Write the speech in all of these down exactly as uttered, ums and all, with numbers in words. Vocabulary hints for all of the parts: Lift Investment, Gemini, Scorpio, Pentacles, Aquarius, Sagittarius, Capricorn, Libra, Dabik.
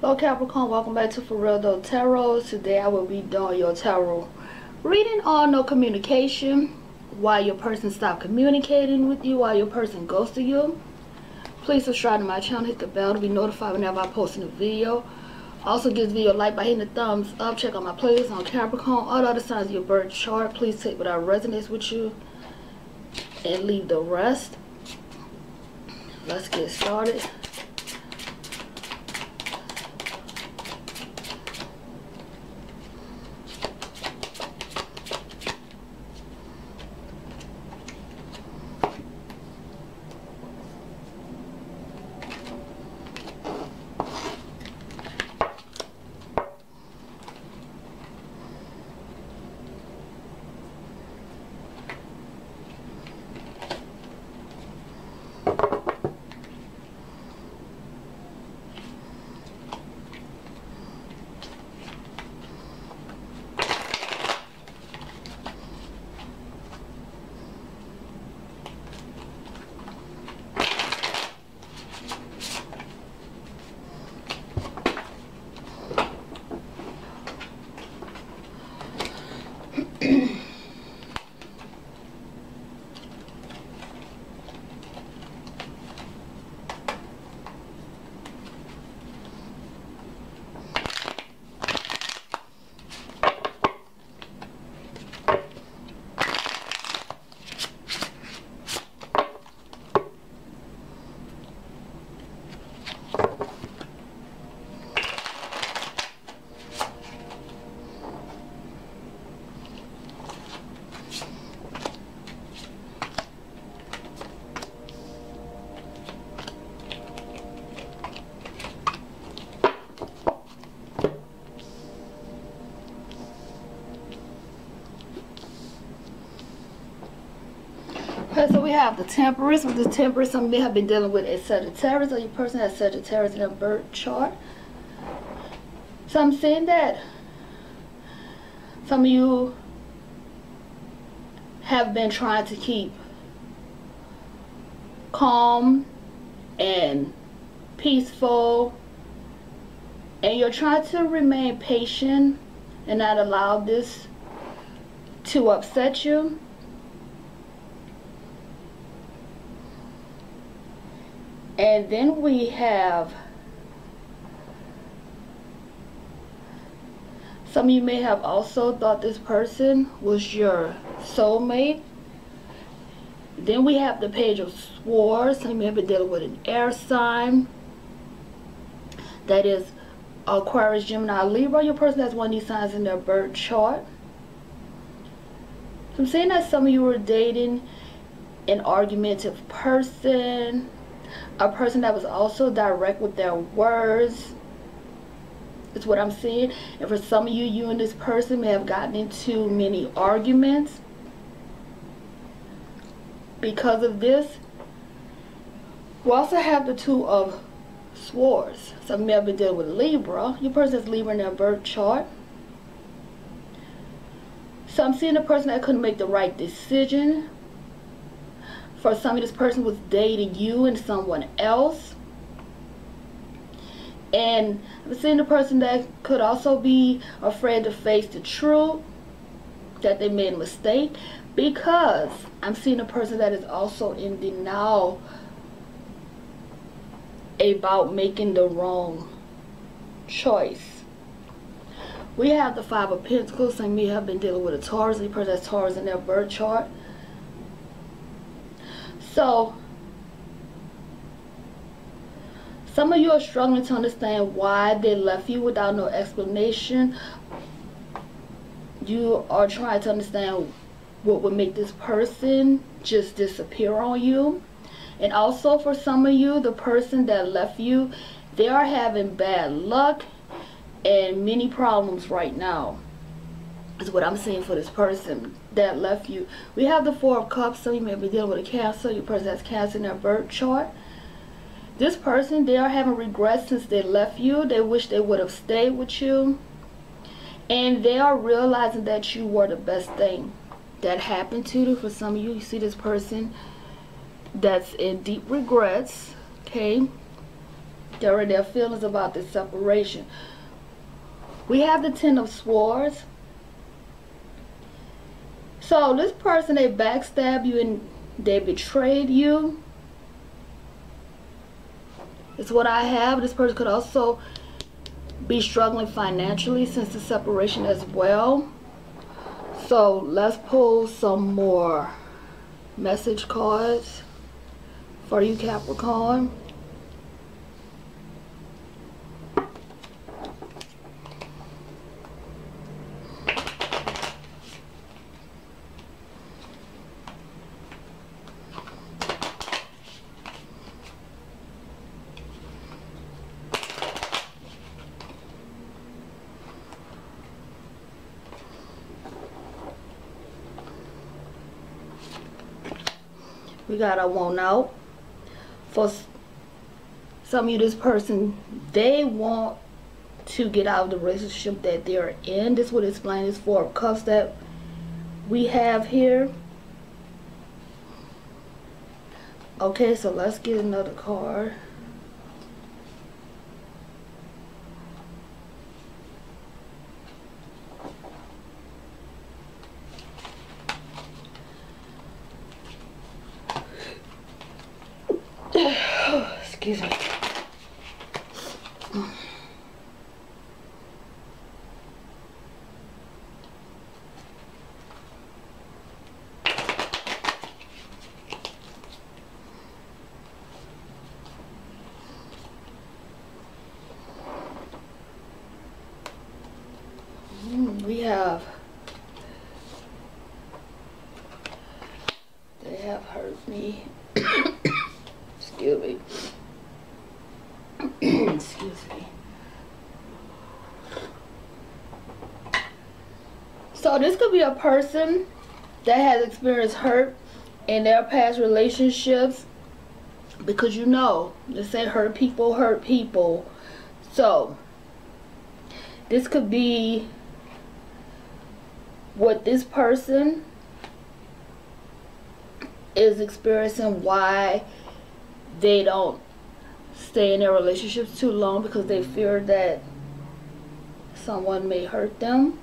Hello Capricorn, welcome back to For Real Though Tarot. Today I will be doing your tarot reading on no communication. Why your person stopped communicating with you, why your person ghosted you. Please subscribe to my channel, hit the bell to be notified whenever I post a new video. Also give this video a like by hitting the thumbs up. Check out my playlist on Capricorn, all the other signs of your birth chart. Please take what resonates with you and leave the rest. Let's get started. So we have the Temperance. With the Temperance, some of you have been dealing with a Sagittarius, or your person has Sagittarius in their birth chart. So I'm saying that some of you have been trying to keep calm and peaceful, and you're trying to remain patient and not allow this to upset you. And then we have, some of you may have also thought this person was your soulmate. Then we have the Page of Swords. Some of you have been dealing with an air sign. That is Aquarius, Gemini, Libra. Your person has one of these signs in their birth chart. So I'm saying that some of you were dating an argumentative person, a person that was also direct with their words, is what I'm saying. And for some of you, you and this person may have gotten into many arguments. Because of this, we also have the Two of Swords. Some of you have been dealing with Libra. Your person is Libra in their birth chart. So I'm seeing a person that couldn't make the right decision. For some of this person was dating you and someone else. And I'm seeing the person that could also be afraid to face the truth, that they made a mistake, because I'm seeing a person that is also in denial about making the wrong choice. We have the Five of Pentacles. Some of you have been dealing with a Taurus. The person that's Taurus in their birth chart. So, some of you are struggling to understand why they left you without no explanation. You are trying to understand what would make this person just disappear on you. And also for some of you, the person that left you, they are having bad luck and many problems right now, is what I'm seeing for this person that left you. We have the Four of Cups. So you may be dealing with a Cancer. Your person has Cancer in their birth chart. This person, they are having regrets since they left you. They wish they would have stayed with you. And they are realizing that you were the best thing that happened to you. For some of you, you see this person that's in deep regrets. Okay. There are their feelings about this separation. We have the Ten of Swords. So this person, they backstab you and they betrayed you. It's what I have. This person could also be struggling financially since the separation as well. So let's pull some more message cards for you, Capricorn. We got a want out. For some of you, this person, they want to get out of the relationship that they're in. This would explain this Four of Cups that we have here. Okay, so let's get another card. Excuse me. Mm, we have, they have hurt me. Excuse me. Excuse me. So this could be a person that has experienced hurt in their past relationships, because you know they say hurt people hurt people. So this could be what this person is experiencing, why they don't stay in their relationships too long, because they fear that someone may hurt them,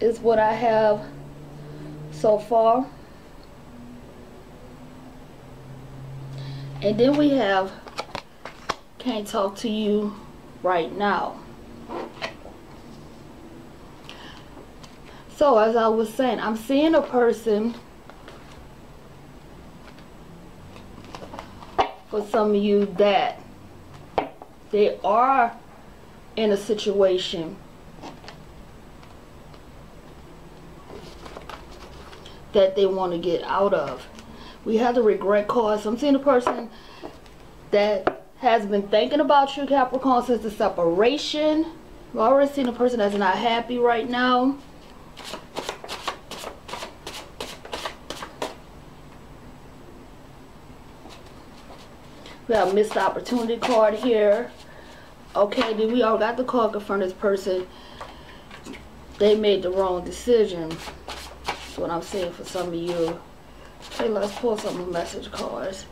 is what I have so far. And then we have can't talk to you right now. So as I was saying, I'm seeing a person, for some of you, that they are in a situation that they want to get out of. We have the regret card. So I'm seeing a person that has been thinking about you, Capricorn, since the separation. We've already seen a person that's not happy right now. We have a missed opportunity card here. Okay, then we all got the card confronting this person. They made the wrong decision. That's what I'm saying for some of you. Okay, let's pull some message cards.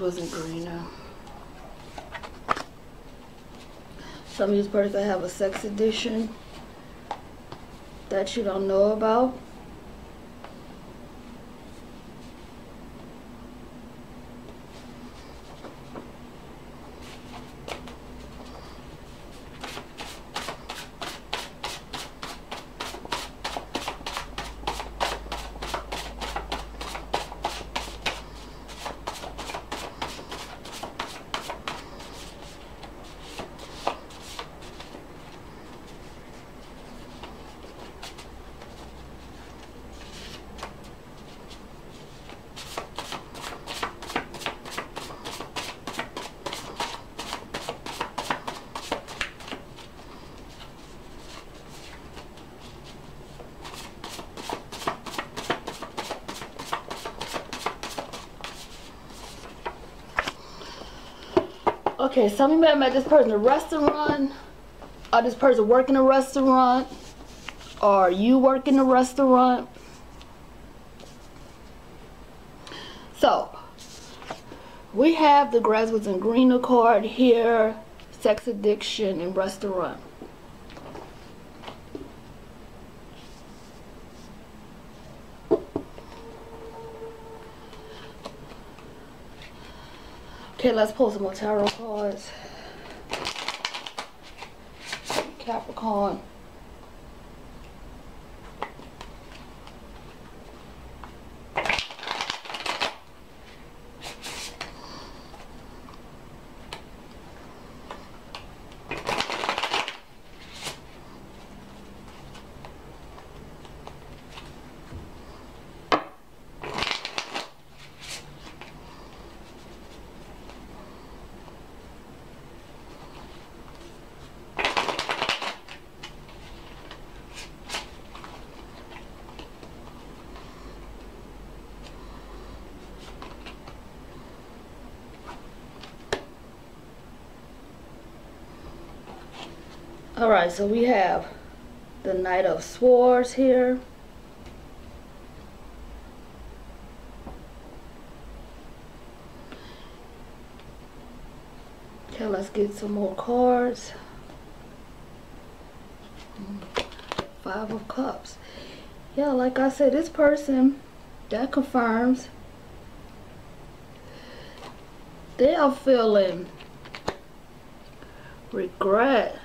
Wasn't greener. Some of these persons have a sex addiction that you don't know about. Okay, so we met at this person at a restaurant, or this person working a restaurant, or you work in a restaurant. So we have the grass was in greener card here, sex addiction and restaurant. Okay, let's pull some more tarot cards. Capricorn. Alright, so we have the Knight of Swords here. Okay, let's get some more cards. Five of Cups. Yeah, like I said, this person, that confirms, they are feeling regret.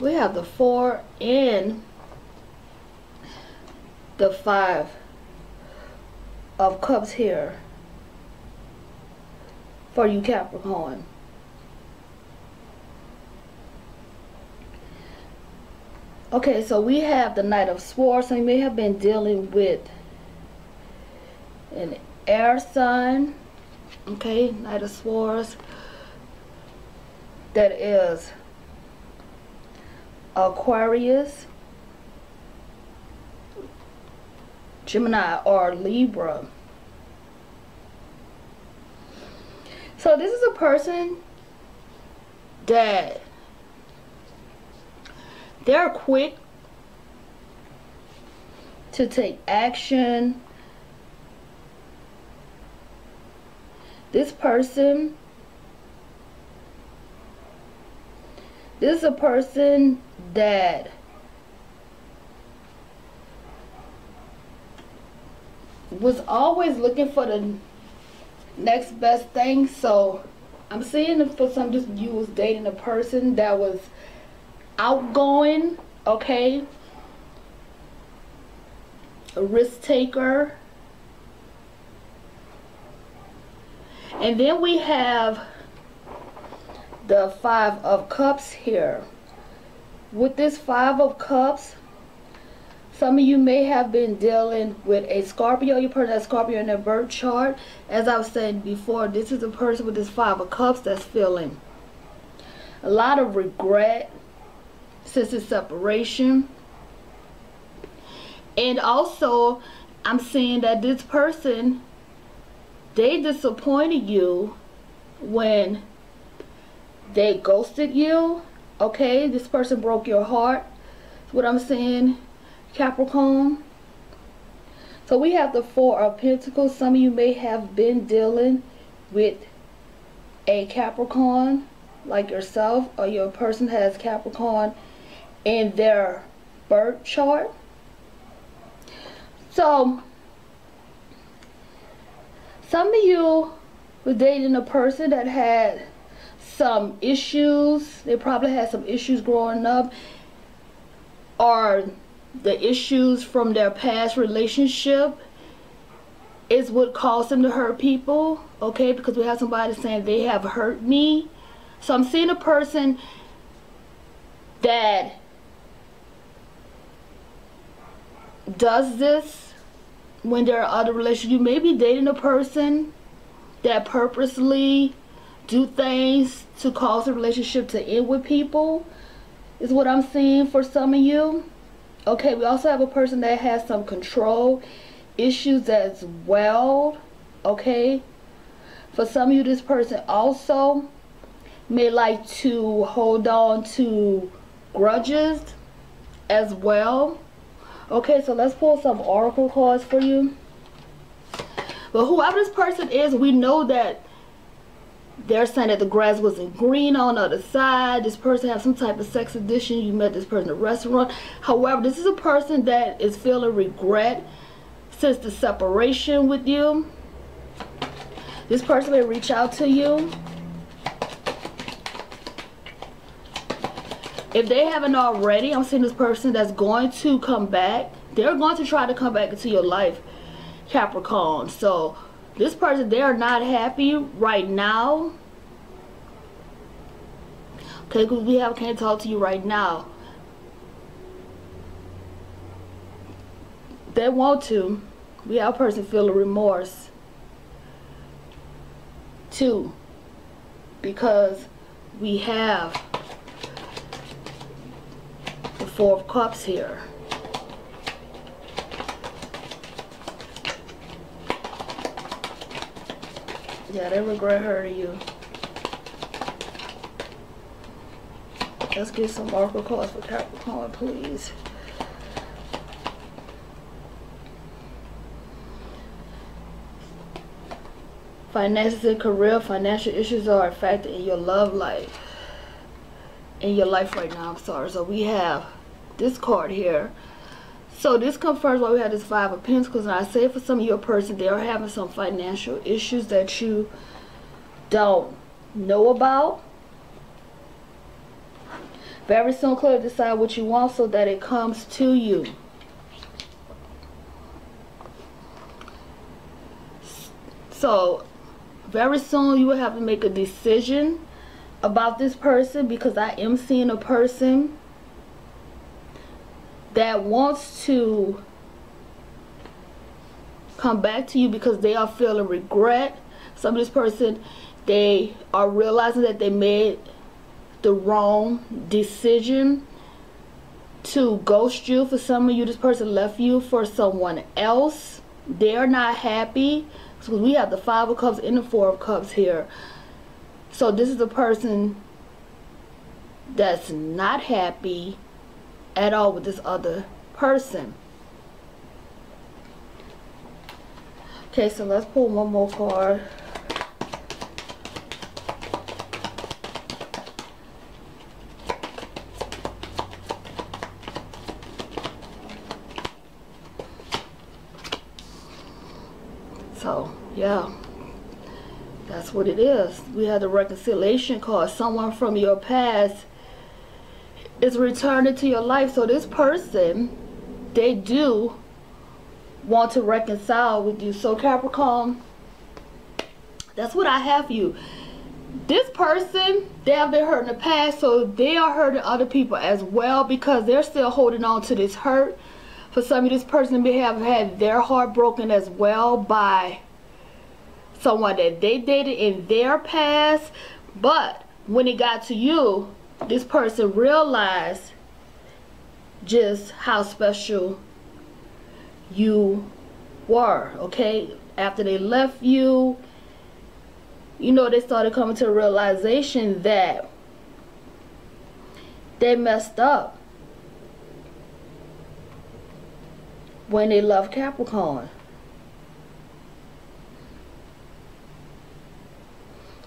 We have the four and the five of cups here for you Capricorn. Okay, so we have the Knight of Swords, so you may have been dealing with an air sign. Okay, Knight of Swords. That is Aquarius, Gemini, or Libra. So this is a person that they're quick to take action. This person This is a person that was always looking for the next best thing. So I'm seeing for some, just you was dating a person that was outgoing, okay, a risk taker. And then we have the Five of Cups here. With this Five of Cups, some of you may have been dealing with a Scorpio. You put that Scorpio in their birth chart. As I was saying before, this is a person with this Five of Cups that's feeling a lot of regret since his separation. And also, I'm seeing that this person, they disappointed you when they ghosted you. Okay, this person broke your heart. That's what I'm saying, Capricorn. So we have the Four of Pentacles. Some of you may have been dealing with a Capricorn like yourself, or your person has Capricorn in their birth chart. So some of you were dating a person that had some issues. They probably had some issues growing up, or the issues from their past relationship is what caused them to hurt people. Okay, because we have somebody saying they have hurt me. So I'm seeing a person that does this when there are other relationships. You may be dating a person that purposely do things to cause a relationship to end with people, is what I'm seeing for some of you. Okay, we also have a person that has some control issues as well. Okay, For some of you, this person also may like to hold on to grudges as well. Okay, so let's pull some oracle cards for you. But whoever this person is, we know that they're saying that the grass wasn't green on the other side. This person has some type of sex addiction. You met this person at a restaurant. However, this is a person that is feeling regret since the separation with you. This person may reach out to you. If they haven't already, I'm seeing this person that's going to come back. They're going to try to come back into your life, Capricorn. So this person, they are not happy right now. Okay, because we have can't talk to you right now. They want to. We have a person feeling remorse too, because we have the Four of Cups here. Yeah, they regret hurting you. Let's get some oracle cards for Capricorn, please. Finances and career. Financial issues are a factor in your love life. In your life right now, I'm sorry. So we have this card here. So this confirms why we have this Five of Pentacles. And I say for some of your person, they are having some financial issues that you don't know about. Very soon, clearly decide what you want so that it comes to you. So very soon you will have to make a decision about this person, because I am seeing a person that wants to come back to you because they are feeling regret. Some of this person, they are realizing that they made the wrong decision to ghost you. For some of you, this person left you for someone else. They're not happy. So we have the Five of Cups and the Four of Cups here. So this is a person that's not happy at all with this other person. Okay, so let's pull one more card. So yeah, that's what it is. We have the reconciliation card. Someone from your past is returning to your life. So this person, they do want to reconcile with you. So Capricorn, that's what I have for you. This person, they have been hurt in the past, so they are hurting other people as well, because they're still holding on to this hurt. For some of you, this person may have had their heart broken as well by someone that they dated in their past. But when it got to you, this person realized just how special you were. Okay, after they left you, you know, they started coming to a realization that they messed up when they left Capricorn.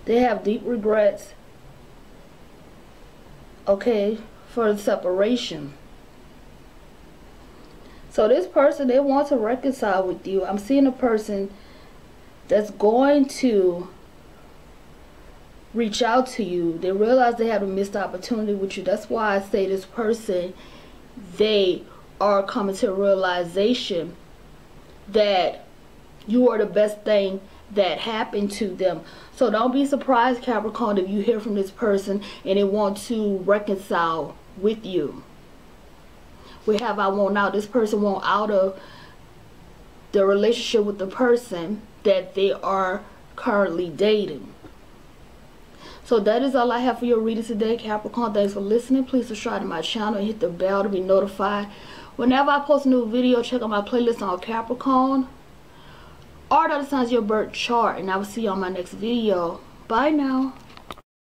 They have deep regrets, okay, for the separation. So this person, they want to reconcile with you. I'm seeing a person that's going to reach out to you. They realize they have a missed opportunity with you. That's why I say this person, they are coming to a realization that you are the best thing that happened to them. So don't be surprised, Capricorn, if you hear from this person and they want to reconcile with you. We have I want out. This person want out of the relationship with the person that they are currently dating. So that is all I have for your reading today, Capricorn. Thanks for listening. Please subscribe to my channel and hit the bell to be notified whenever I post a new video. Check out my playlist on Capricorn. are the other signs of your birth chart, and I will see you on my next video. Bye now.